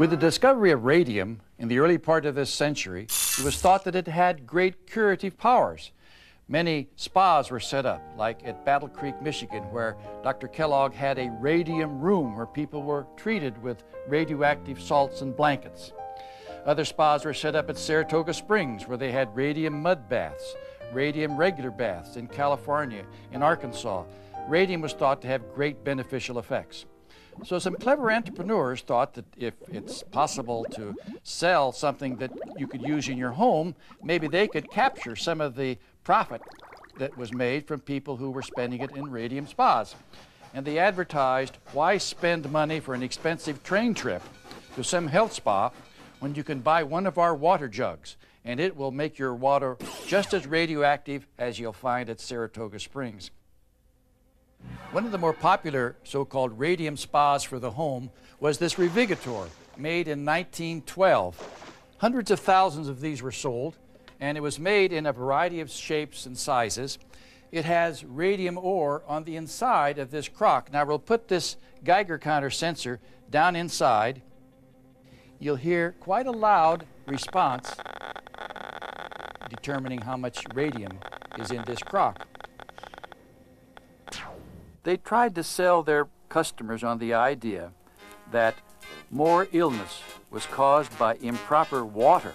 With the discovery of radium in the early part of this century, it was thought that it had great curative powers. Many spas were set up, like at Battle Creek, Michigan, where Dr. Kellogg had a radium room where people were treated with radioactive salts and blankets. Other spas were set up at Saratoga Springs, where they had radium mud baths, radium regular baths in California, in Arkansas. Radium was thought to have great beneficial effects. So some clever entrepreneurs thought that if it's possible to sell something that you could use in your home, maybe they could capture some of the profit that was made from people who were spending it in radium spas. And they advertised, why spend money for an expensive train trip to some health spa when you can buy one of our water jugs and it will make your water just as radioactive as you'll find at Saratoga Springs. One of the more popular so-called radium spas for the home was this Revigator, made in 1912. Hundreds of thousands of these were sold, and it was made in a variety of shapes and sizes. It has radium ore on the inside of this crock. Now we'll put this Geiger counter sensor down inside. You'll hear quite a loud response determining how much radium is in this crock. They tried to sell their customers on the idea that more illness was caused by improper water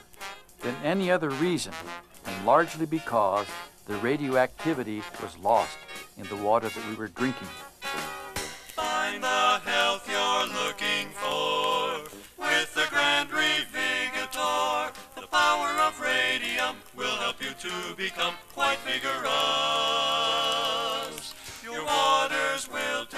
than any other reason, and largely because the radioactivity was lost in the water that we were drinking. Find the health you're looking for with the Grand Revigator. The power of radium will help you to become quite vigorous. Your water's wilted,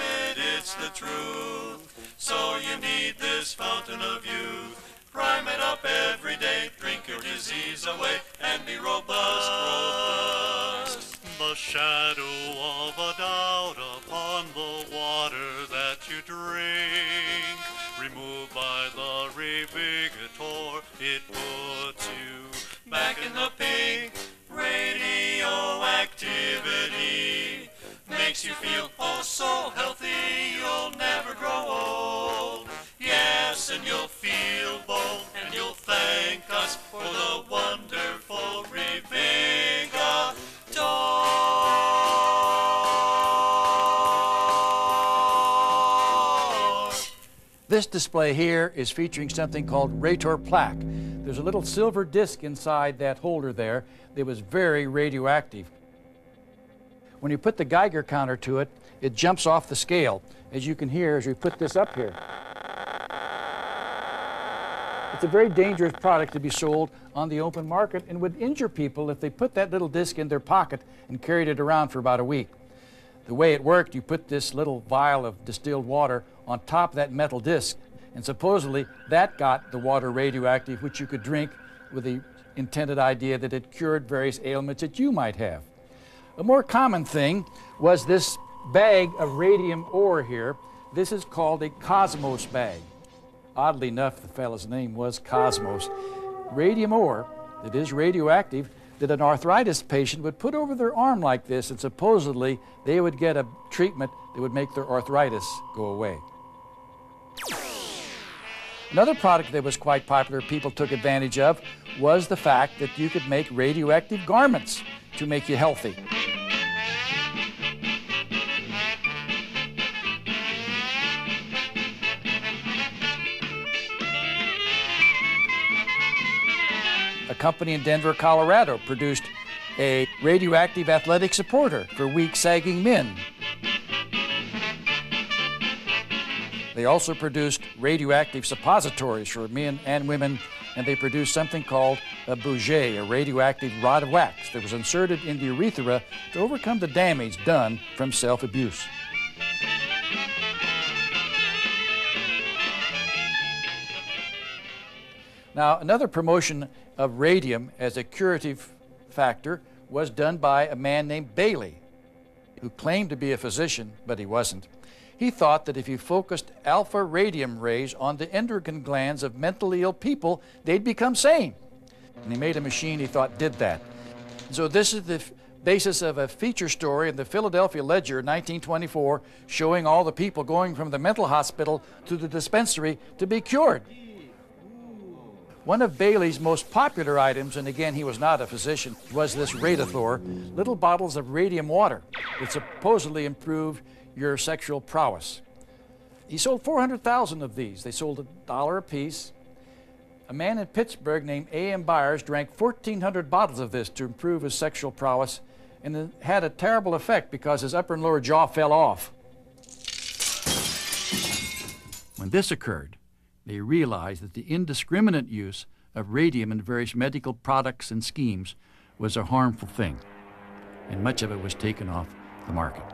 it's the truth, so you need this fountain of youth. Prime it up every day, drink your disease away, and be robust. The shadow of a doubt upon the water that you drink, removed by the Revigator, it puts you back in the pink. Radioactivity makes you feel oh so healthy, you'll never grow old. Yes, and you'll feel bold, and you'll thank us for the wonderful Revigator. This display here is featuring something called radithor plaque. There's a little silver disc inside that holder there that was very radioactive. When you put the Geiger counter to it, it jumps off the scale, as you can hear as we put this up here. It's a very dangerous product to be sold on the open market and would injure people if they put that little disc in their pocket and carried it around for about a week. The way it worked, you put this little vial of distilled water on top of that metal disc, and supposedly that got the water radioactive, which you could drink with the intended idea that it cured various ailments that you might have. A more common thing was this bag of radium ore here. This is called a Cosmos bag. Oddly enough, the fellow's name was Cosmos. Radium ore that is radioactive that an arthritis patient would put over their arm like this, and supposedly they would get a treatment that would make their arthritis go away. Another product that was quite popular people took advantage of was the fact that you could make radioactive garments to make you healthy. A company in Denver, Colorado produced a radioactive athletic supporter for weak, sagging men. They also produced radioactive suppositories for men and women, and they produced something called a bougie, a radioactive rod of wax that was inserted in the urethra to overcome the damage done from self-abuse. Now, another promotion of radium as a curative factor was done by a man named Bailey, who claimed to be a physician, but he wasn't. He thought that if you focused alpha radium rays on the endocrine glands of mentally ill people, they'd become sane. And he made a machine he thought did that. So this is the basis of a feature story in the Philadelphia Ledger, 1924, showing all the people going from the mental hospital to the dispensary to be cured. One of Bailey's most popular items, and again, he was not a physician, was this radithor, little bottles of radium water that supposedly improved your sexual prowess. He sold 400,000 of these. They sold $1 a piece. A man in Pittsburgh named A.M. Byers drank 1,400 bottles of this to improve his sexual prowess, and it had a terrible effect because his upper and lower jaw fell off. When this occurred, they realized that the indiscriminate use of radium in various medical products and schemes was a harmful thing, and much of it was taken off the market.